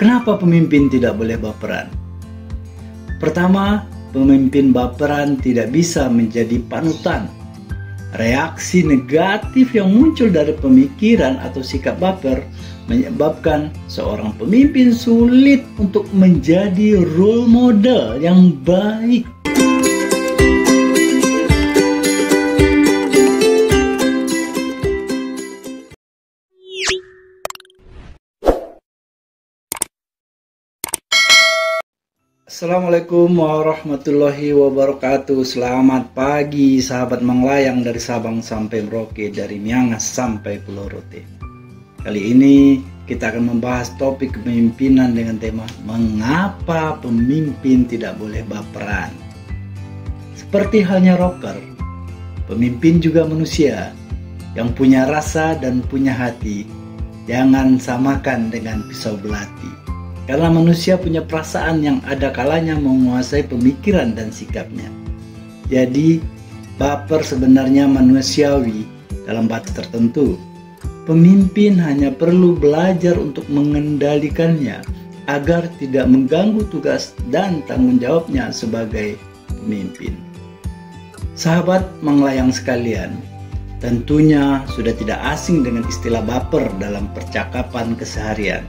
Kenapa pemimpin tidak boleh baperan? Pertama, pemimpin baperan tidak bisa menjadi panutan. Reaksi negatif yang muncul dari pemikiran atau sikap baper menyebabkan seorang pemimpin sulit untuk menjadi role model yang baik. Assalamualaikum warahmatullahi wabarakatuh. Selamat pagi sahabat menglayang dari Sabang sampai Merauke, dari Miangas sampai Pulau Rote. Kali ini kita akan membahas topik kepemimpinan dengan tema mengapa pemimpin tidak boleh baperan. Seperti halnya rocker, pemimpin juga manusia yang punya rasa dan punya hati. Jangan samakan dengan pisau belati, karena manusia punya perasaan yang ada kalanya menguasai pemikiran dan sikapnya. Jadi, baper sebenarnya manusiawi dalam batas tertentu. Pemimpin hanya perlu belajar untuk mengendalikannya agar tidak mengganggu tugas dan tanggung jawabnya sebagai pemimpin. Sahabat menglayang sekalian, tentunya sudah tidak asing dengan istilah baper dalam percakapan keseharian.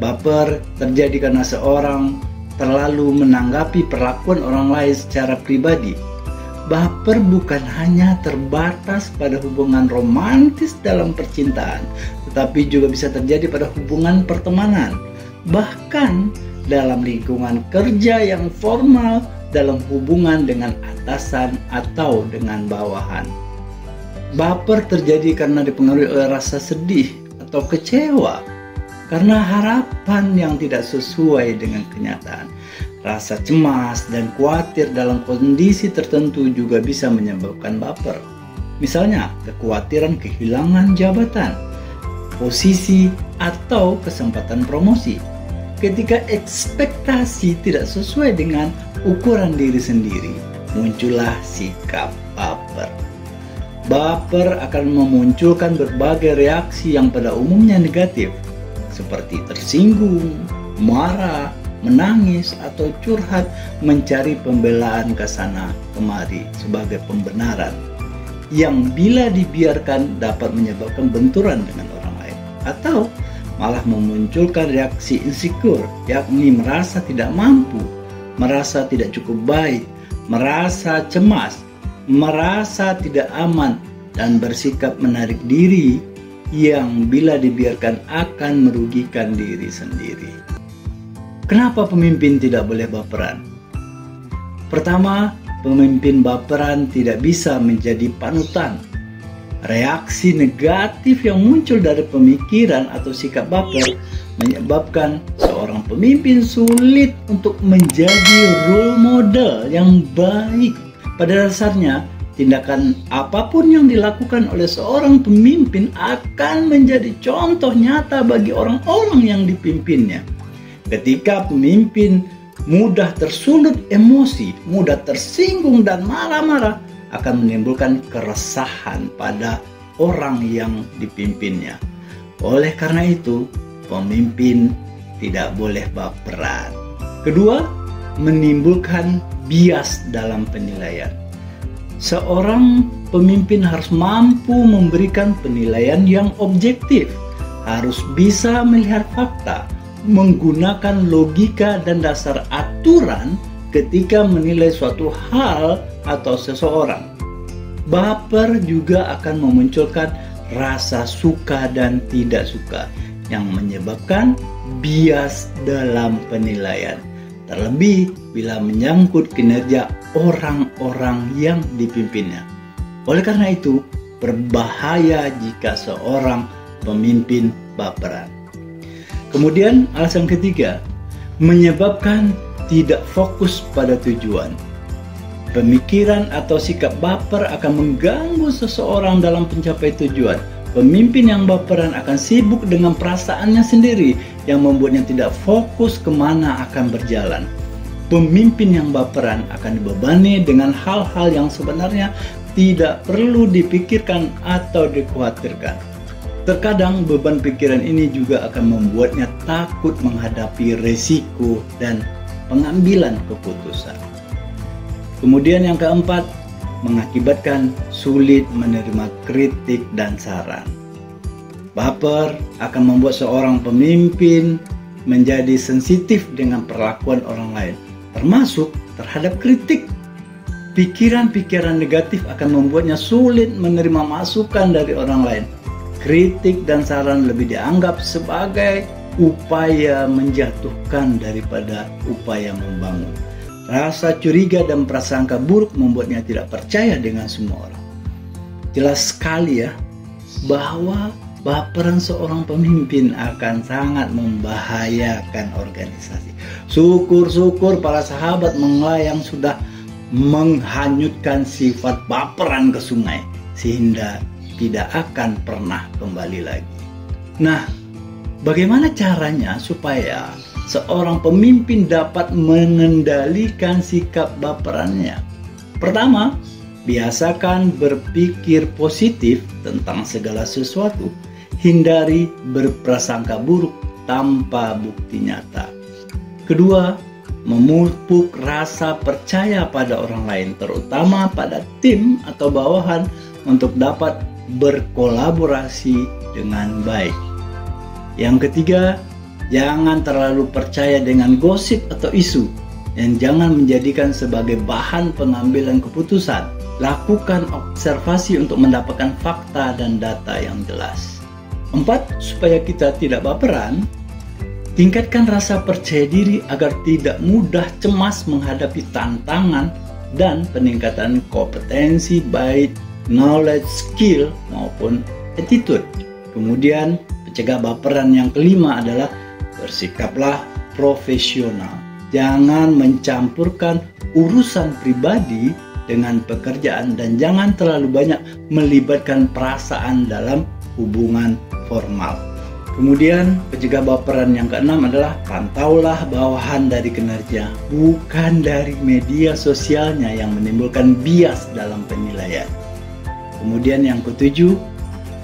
Baper terjadi karena seorang terlalu menanggapi perlakuan orang lain secara pribadi. Baper bukan hanya terbatas pada hubungan romantis dalam percintaan, tetapi juga bisa terjadi pada hubungan pertemanan, bahkan dalam lingkungan kerja yang formal, dalam hubungan dengan atasan atau dengan bawahan. Baper terjadi karena dipengaruhi oleh rasa sedih atau kecewa, karena harapan yang tidak sesuai dengan kenyataan. Rasa cemas dan khawatir dalam kondisi tertentu juga bisa menyebabkan baper. Misalnya, kekhawatiran kehilangan jabatan, posisi, atau kesempatan promosi, ketika ekspektasi tidak sesuai dengan ukuran diri sendiri, muncullah sikap baper. Baper akan memunculkan berbagai reaksi yang pada umumnya negatif, seperti tersinggung, marah, menangis, atau curhat, mencari pembelaan ke sana kemari sebagai pembenaran, yang bila dibiarkan dapat menyebabkan benturan dengan orang lain, atau malah memunculkan reaksi insecure, yakni merasa tidak mampu, merasa tidak cukup baik, merasa cemas, merasa tidak aman, dan bersikap menarik diri yang bila dibiarkan akan merugikan diri sendiri. Kenapa pemimpin tidak boleh baperan? Pertama, pemimpin baperan tidak bisa menjadi panutan. Reaksi negatif yang muncul dari pemikiran atau sikap baper menyebabkan seorang pemimpin sulit untuk menjadi role model yang baik. Pada dasarnya, tindakan apapun yang dilakukan oleh seorang pemimpin akan menjadi contoh nyata bagi orang-orang yang dipimpinnya. Ketika pemimpin mudah tersulut emosi, mudah tersinggung dan marah-marah, akan menimbulkan keresahan pada orang yang dipimpinnya. Oleh karena itu, pemimpin tidak boleh baperan. Kedua, menimbulkan bias dalam penilaian. Seorang pemimpin harus mampu memberikan penilaian yang objektif, harus bisa melihat fakta, menggunakan logika dan dasar aturan ketika menilai suatu hal atau seseorang. Baper juga akan memunculkan rasa suka dan tidak suka yang menyebabkan bias dalam penilaian, terlebih bila menyangkut kinerja orang-orang yang dipimpinnya. Oleh karena itu, berbahaya jika seorang pemimpin baperan. Kemudian alasan ketiga, menyebabkan tidak fokus pada tujuan. Pemikiran atau sikap baper akan mengganggu seseorang dalam pencapaian tujuan. Pemimpin yang baperan akan sibuk dengan perasaannya sendiri yang membuatnya tidak fokus kemana akan berjalan. Pemimpin yang baperan akan dibebani dengan hal-hal yang sebenarnya tidak perlu dipikirkan atau dikhawatirkan. Terkadang beban pikiran ini juga akan membuatnya takut menghadapi resiko dan pengambilan keputusan. Kemudian yang keempat, mengakibatkan sulit menerima kritik dan saran. Baper akan membuat seorang pemimpin menjadi sensitif dengan perlakuan orang lain, termasuk terhadap kritik. Pikiran-pikiran negatif akan membuatnya sulit menerima masukan dari orang lain. Kritik dan saran lebih dianggap sebagai upaya menjatuhkan daripada upaya membangun. Rasa curiga dan prasangka buruk membuatnya tidak percaya dengan semua orang. Jelas sekali ya, bahwa baperan seorang pemimpin akan sangat membahayakan organisasi. Syukur-syukur para sahabat yang sudah menghanyutkan sifat baperan ke sungai, sehingga tidak akan pernah kembali lagi. Nah, bagaimana caranya supaya seorang pemimpin dapat mengendalikan sikap baperannya? Pertama, biasakan berpikir positif tentang segala sesuatu. Hindari berprasangka buruk tanpa bukti nyata. Kedua, memupuk rasa percaya pada orang lain, terutama pada tim atau bawahan, untuk dapat berkolaborasi dengan baik. Yang ketiga, jangan terlalu percaya dengan gosip atau isu, dan jangan menjadikan sebagai bahan pengambilan keputusan. Lakukan observasi untuk mendapatkan fakta dan data yang jelas. Empat, supaya kita tidak baperan, tingkatkan rasa percaya diri agar tidak mudah cemas menghadapi tantangan, dan peningkatan kompetensi baik knowledge, skill, maupun attitude. Kemudian, pencegah baperan yang kelima adalah bersikaplah profesional. Jangan mencampurkan urusan pribadi dengan pekerjaan, dan jangan terlalu banyak melibatkan perasaan dalam hubungan formal. Kemudian, pencegah baperan yang keenam adalah pantaulah bawahan dari kinerja, bukan dari media sosialnya yang menimbulkan bias dalam penilaian. Kemudian yang ketujuh,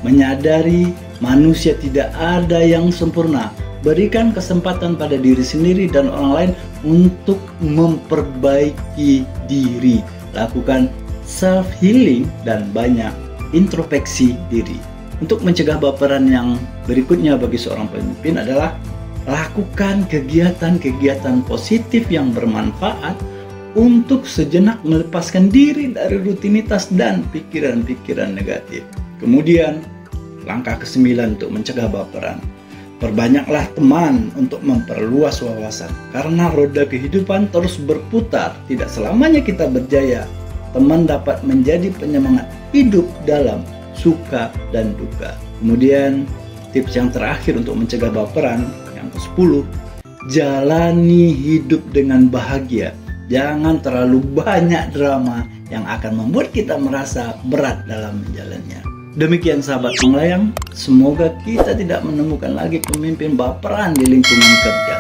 menyadari manusia tidak ada yang sempurna. Berikan kesempatan pada diri sendiri dan orang lain untuk memperbaiki diri. Lakukan self healing dan banyak introspeksi diri. Untuk mencegah baperan yang berikutnya bagi seorang pemimpin adalah lakukan kegiatan-kegiatan positif yang bermanfaat untuk sejenak melepaskan diri dari rutinitas dan pikiran-pikiran negatif. Kemudian, langkah ke-9 untuk mencegah baperan. Perbanyaklah teman untuk memperluas wawasan, karena roda kehidupan terus berputar, tidak selamanya kita berjaya. Teman dapat menjadi penyemangat hidup dalam suka dan duka. Kemudian, tips yang terakhir untuk mencegah baperan, yang ke-10, jalani hidup dengan bahagia. Jangan terlalu banyak drama yang akan membuat kita merasa berat dalam menjalannya. Demikian sahabat Penglayang, semoga kita tidak menemukan lagi pemimpin baperan di lingkungan kerja,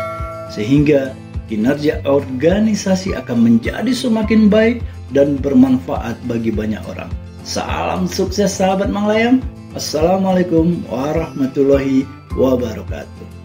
sehingga kinerja organisasi akan menjadi semakin baik dan bermanfaat bagi banyak orang. Salam sukses sahabat Penglayang. Assalamualaikum warahmatullahi wabarakatuh.